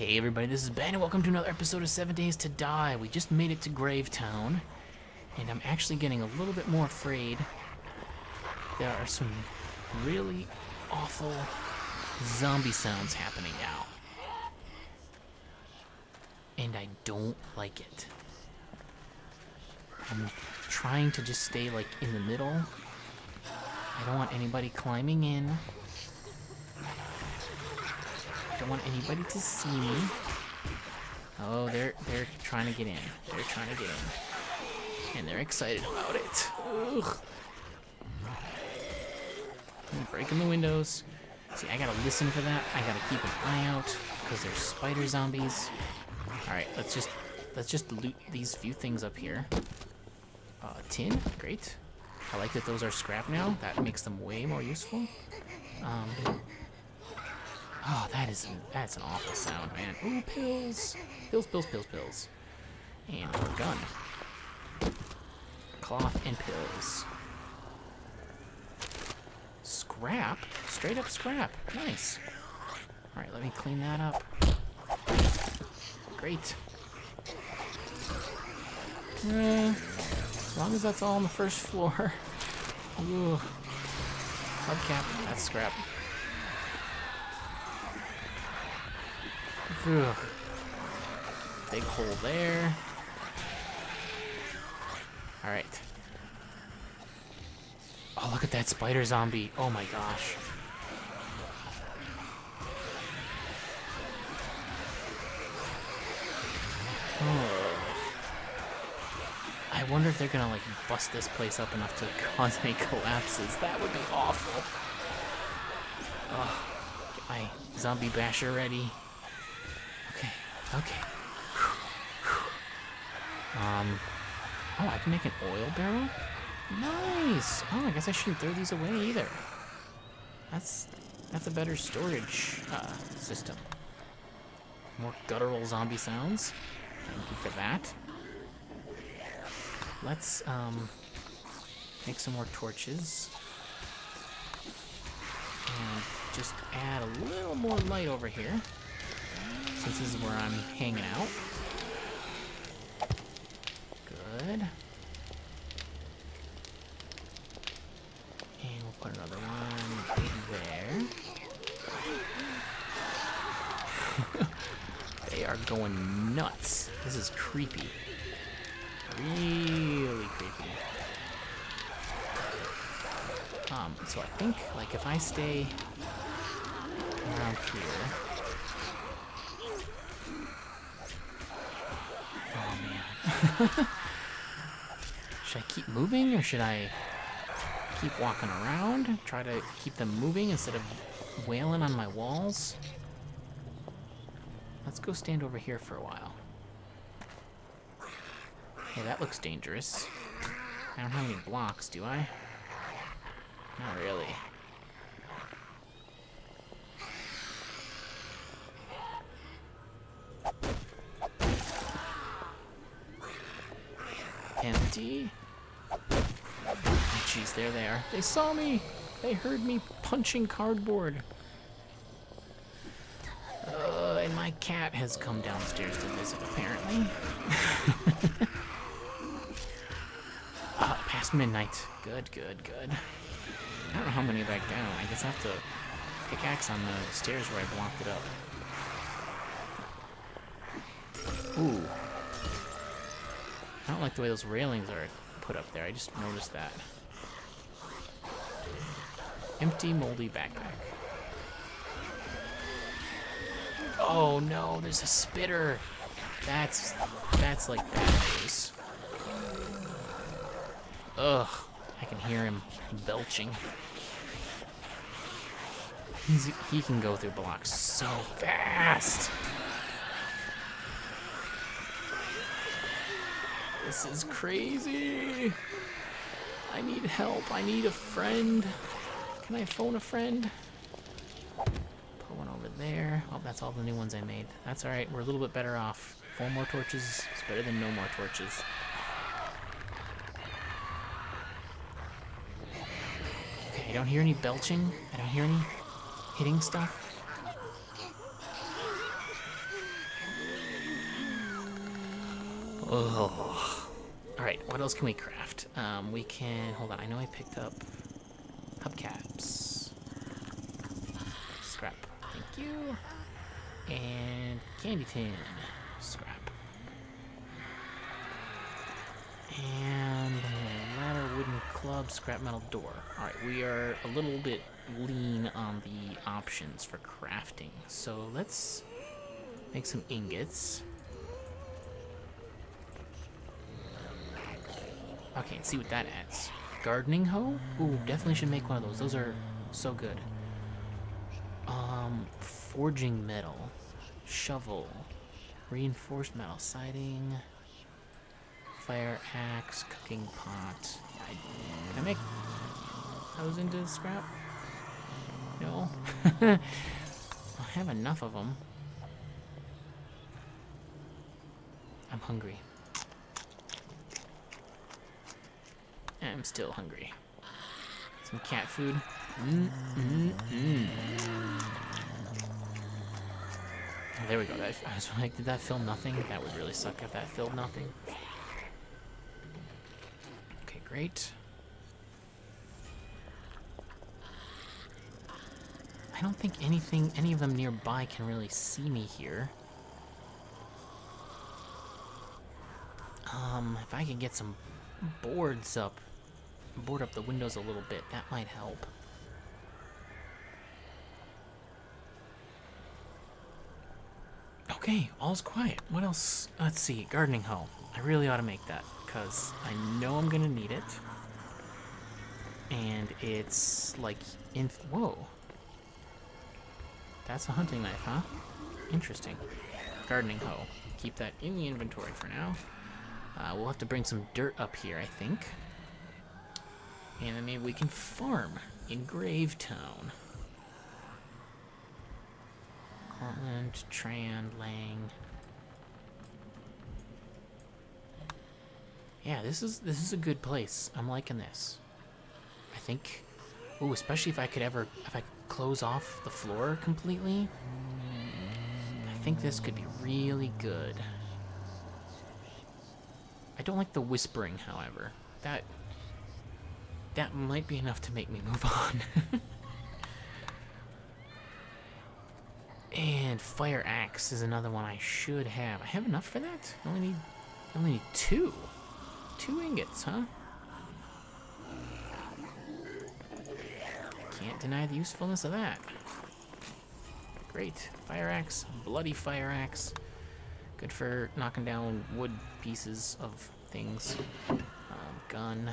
Hey everybody, this is Ben and welcome to another episode of 7 Days to Die. We just made it to Gravetown, and I'm actually getting a little bit more afraid. There are some really awful zombie sounds happening now, and I don't like it. I'm trying to just stay like in the middle. I don't want anybody climbing in. I don't want anybody to see me. Oh, they're trying to get in. They're trying to get in. And they're excited about it. Ugh. I'm breaking the windows. See, I gotta listen for that. I gotta keep an eye out because there's spider zombies. Alright, let's just loot these few things up here. Tin, great. I like that those are scrap now. That makes them way more useful. Oh, that's an awful sound, man. Ooh, pills. Pills, pills, pills, pills. And a gun. Cloth and pills. Scrap? Straight up scrap. Nice. Alright, let me clean that up. Great. As long as that's all on the first floor. Ooh. Hubcap. That's scrap. Ugh. Big hole there. Alright. Oh, look at that spider zombie. Oh my gosh. Oh. I wonder if they're gonna like bust this place up enough to cause any collapses. That would be awful. Oh, get my zombie basher ready. Okay. Oh, I can make an oil barrel? Nice! Oh, I guess I shouldn't throw these away either. That's a better storage system. More guttural zombie sounds. Thank you for that. Let's make some more torches. And just add a little more light over here, since this is where I'm hanging out. Good. And we'll put another one in there. They are going nuts. This is creepy. Really creepy. So I think, like, if I stay around here... Should I keep moving, or should I keep walking around? Try to keep them moving instead of wailing on my walls? Let's go stand over here for a while. Hey, that looks dangerous. I don't have any blocks, do I? Not really. Empty. Oh, jeez, there they are. They saw me! They heard me punching cardboard. And my cat has come downstairs to visit, apparently. Past midnight. Good. I don't know how many back down. I guess I have to pickaxe on the stairs where I blocked it up. Ooh. I don't like the way those railings are put up there. I just noticed that. Empty, moldy backpack. Oh no, there's a spitter. That's like bad news. Ugh, I can hear him belching. He can go through blocks so fast. This is crazy. I need help. I need a friend. Can I phone a friend? Put one over there. Oh, that's all the new ones I made. That's all right. We're a little bit better off. 4 more torches is better than no more torches. Okay, I don't hear any belching. I don't hear any hitting stuff. Oh. Alright, what else can we craft? We can... Hold on, I know I picked up hubcaps. Scrap. Thank you. And candy tin. Scrap. And ladder, wooden club, scrap metal door. Alright, we are a little bit lean on the options for crafting. So let's make some ingots. Okay, and see what that adds. Gardening hoe? Ooh, definitely should make one of those. Those are so good. Forging metal. Shovel. Reinforced metal siding. Fire axe. Cooking pot. Can I make those into scrap? No. I have enough of them. I'm hungry. I'm still hungry. Some cat food. Oh, there we go. I was like, did that fill nothing? That would really suck if that filled nothing. Okay, great. I don't think any of them nearby can really see me here. If I can get some boards up, board up the windows a little bit, that might help. Okay, all's quiet. What else? Let's see, gardening hoe. I really ought to make that, because I know I'm gonna need it. And it's like, whoa. That's a hunting knife, huh? Interesting. Gardening hoe. Keep that in the inventory for now. We'll have to bring some dirt up here, I think. And then maybe we can farm in Gravetown. Cortland, Tran, Lang. Yeah, this is a good place. I'm liking this. I think. Ooh, especially if I could ever close off the floor completely. I think this could be really good. I don't like the whispering, however. That might be enough to make me move on. And fire axe is another one I should have. I have enough for that? I only need two. Two ingots, huh? Can't deny the usefulness of that. Great. Fire axe, bloody fire axe. Good for knocking down wood pieces of things. Gun.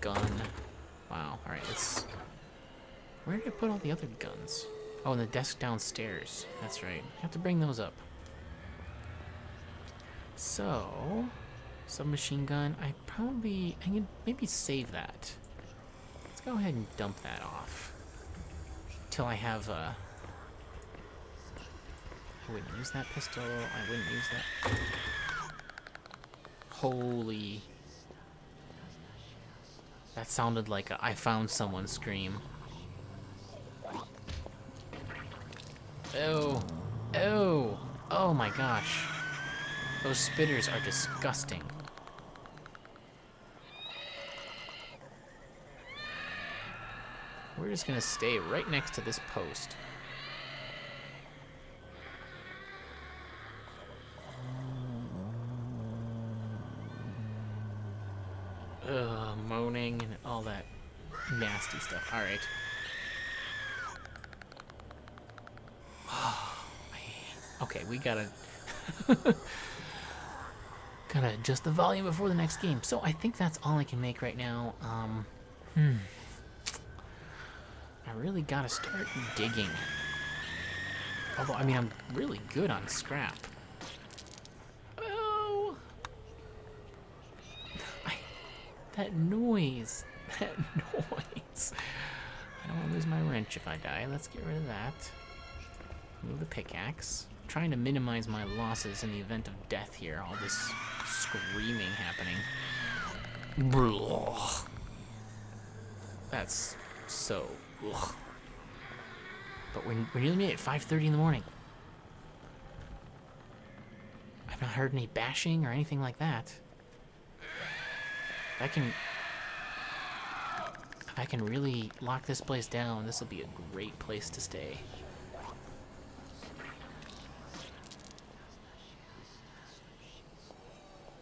Gun. Wow, alright, let's... Where did I put all the other guns? Oh, in the desk downstairs. That's right. I have to bring those up. So... Submachine gun. I can maybe save that. Let's go ahead and dump that off. Till I have, I wouldn't use that pistol, I wouldn't use that. Holy. That sounded like a I found someone scream. Oh. Oh. Oh my gosh. Those spitters are disgusting. We're just gonna stay right next to this post. Moaning and all that nasty stuff. Alright. Oh, man. Okay, we gotta... gotta adjust the volume before the next game. So I think that's all I can make right now. I really gotta start digging. Although, I mean, I'm really good on scrap. That noise! That noise! I don't want to lose my wrench if I die. Let's get rid of that. Move the pickaxe. I'm trying to minimize my losses in the event of death here. All this screaming happening. Blah. That's so... Ugh. But we're nearly at 5:30 in the morning. I've not heard any bashing or anything like that. If I can really lock this place down, this will be a great place to stay.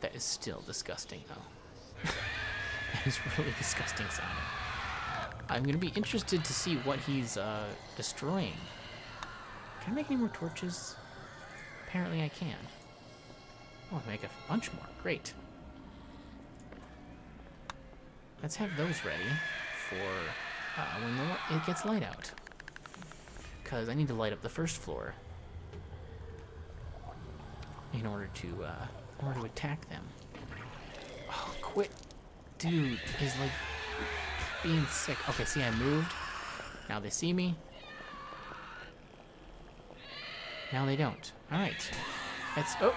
That is still disgusting, though. That is really disgusting sounding. I'm gonna be interested to see what he's destroying. Can I make any more torches? Apparently I can. Oh, I make a bunch more. Great. Let's have those ready for when it gets light out. Because I need to light up the first floor in order to attack them. Oh, quit. Dude is like being sick. Okay, see, I moved. Now they see me. Now they don't. Alright. That's... Oh!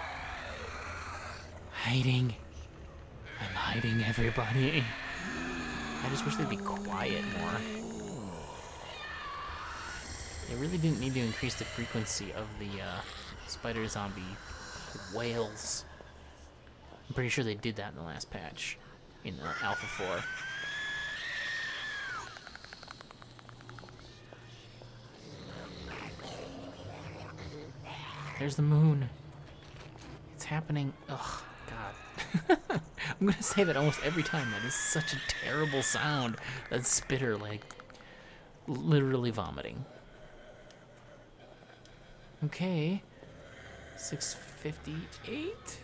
Hiding. I'm hiding, everybody. I just wish they'd be quiet more. They really didn't need to increase the frequency of the spider zombie wails. I'm pretty sure they did that in the last patch, in the Alpha 4. There's the moon. It's happening. Ugh, God. I'm gonna say that almost every time. That is such a terrible sound. That spitter, like, literally vomiting. Okay. 6:58,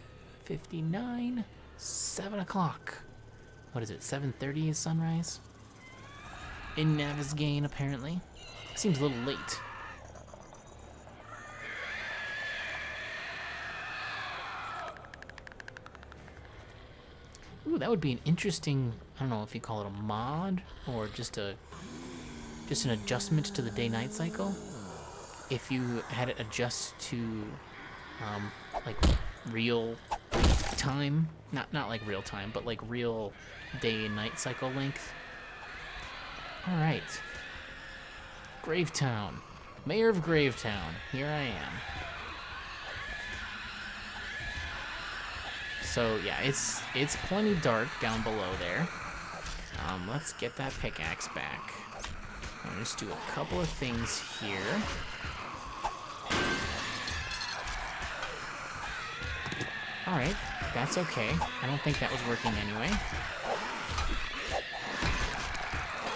59, 7 o'clock. What is it? 7:30 is sunrise. In Navezgane, apparently. Seems a little late. Ooh, that would be an interesting, I don't know if you call it a mod or just an adjustment to the day-night cycle. If you had it adjust to like real time, not like real time, but like real day and night cycle length. All right. Gravetown. Mayor of Gravetown. Here I am. So yeah, it's plenty dark down below there. Let's get that pickaxe back. I'll just do a couple of things here. All right, that's okay. I don't think that was working anyway.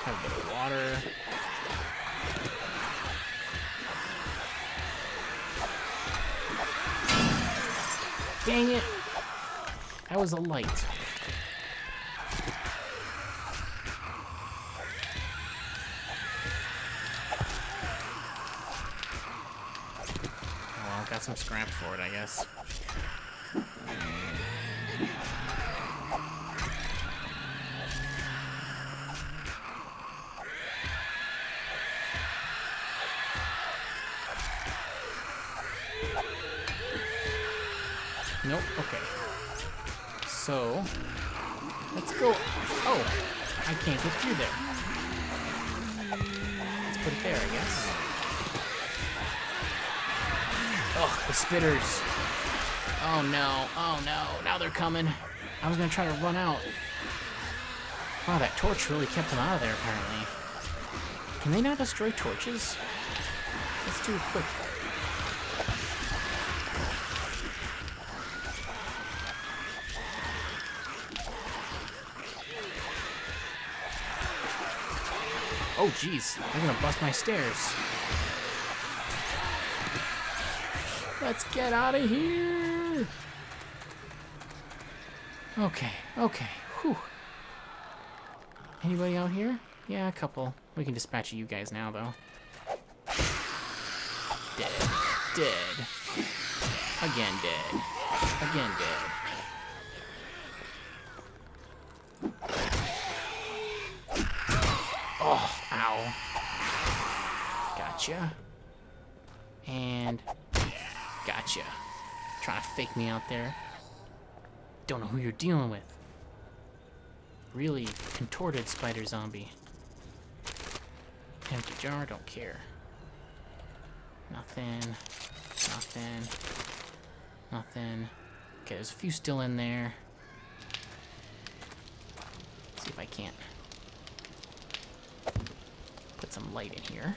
Have a bit of water. Dang it! That was a light. Well, got some scrap for it, I guess. Nope, okay. So, let's go. Oh, I can't get through there. Let's put it there, I guess. Oh, the spitters. Oh no, now they're coming. I was gonna try to run out. Wow, that torch really kept them out of there, apparently. Can they not destroy torches? Let's do it quick. Oh, jeez. They're gonna bust my stairs. Let's get out of here! Okay, okay. Whew. Anybody out here? Yeah, a couple. We can dispatch you guys now, though. Dead. Dead. Again dead. Again dead. Gotcha. And gotcha. Trying to fake me out there. Don't know who you're dealing with. Really contorted spider zombie. Empty jar, don't care. Nothing. Nothing. Nothing. Okay, there's a few still in there. Let's see if I can't put some light in here.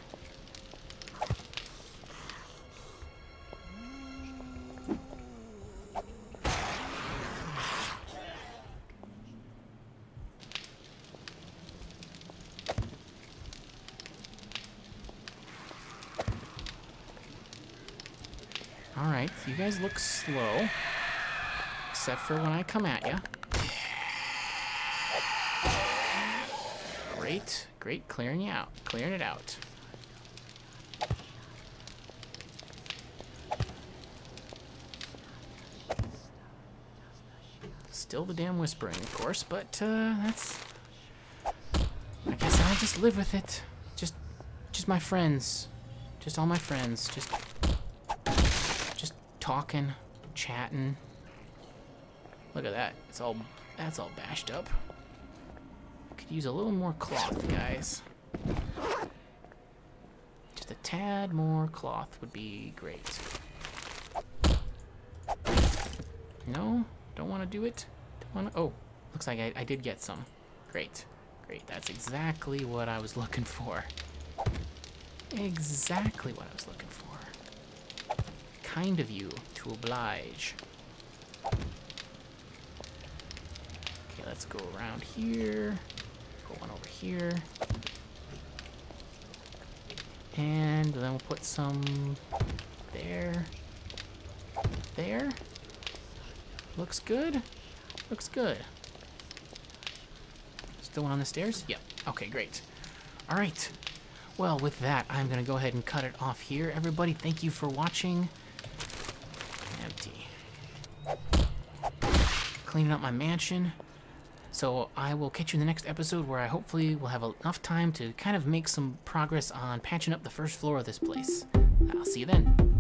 You guys look slow, except for when I come at you. Great, great, clearing it out. Still the damn whispering, of course, but that's. I guess I just live with it. Just my friends, just all my friends, just. Talking, chatting. Look at that. It's all that's all bashed up. Could use a little more cloth, guys. Just a tad more cloth would be great. No? Don't want to do it? Don't want to. Oh, looks like I did get some. Great. Great. That's exactly what I was looking for. Exactly what I was looking for. Kind of you to oblige. Okay, let's go around here. Put one over here. And then we'll put some there. There. Looks good. Looks good. Still on the stairs? Yep. Okay, great. All right. Well, with that, I'm going to go ahead and cut it off here. Everybody, thank you for watching. Cleaning up my mansion. So I will catch you in the next episode where I hopefully will have enough time to kind of make some progress on patching up the first floor of this place. I'll see you then.